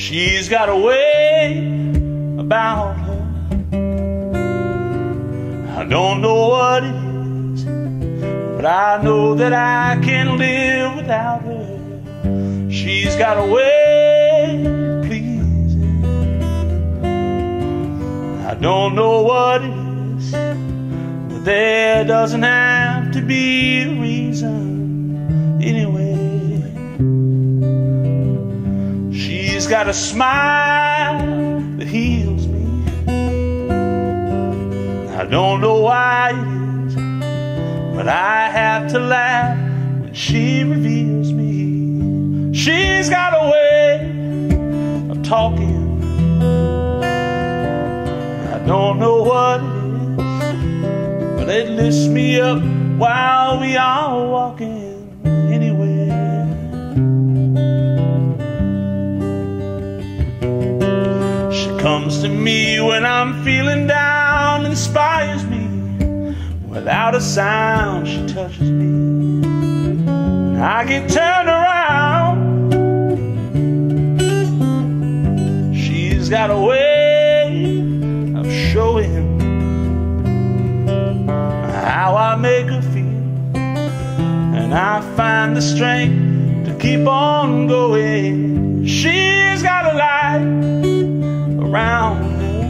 She's got a way about her. I don't know what it is, but I know that I can't live without her. She's got a way of pleasing. I don't know what it is, but there doesn't have to be a reason anyway. She's got a smile that heals me. I don't know why it is, but I have to laugh when she reveals me. She's got a way of talking. I don't know what it is, but it lifts me up while we are walking. Comes to me when I'm feeling down, inspires me. Without a sound, she touches me. And I get turned around. She's got a way of showing how I make her feel. And I find the strength to keep on going. She's got a light around her,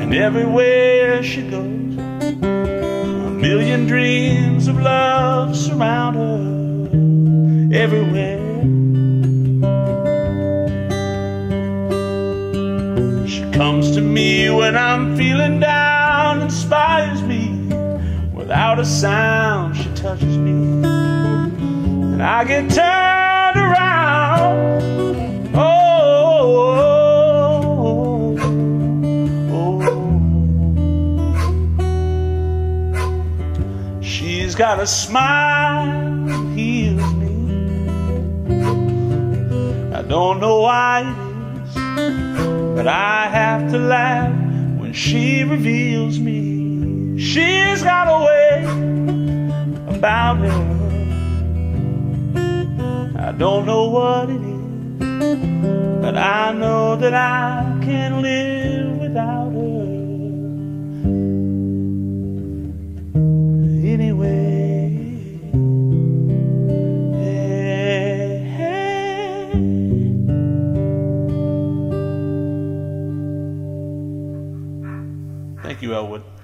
and everywhere she goes, a million dreams of love surround her everywhere. She comes to me when I'm feeling down, inspires me. Without a sound, she touches me, and I get turned around. Oh, she's got a smile that heals me. I don't know why it is, but I have to laugh when she reveals me. She's got a way about her. I don't know what it is, but I know that I can't live without her. Thank you, Elwood.